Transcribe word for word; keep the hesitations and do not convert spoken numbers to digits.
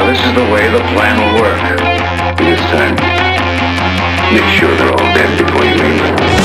Now this is the way the plan will work. This time, make sure they're all dead before you leave.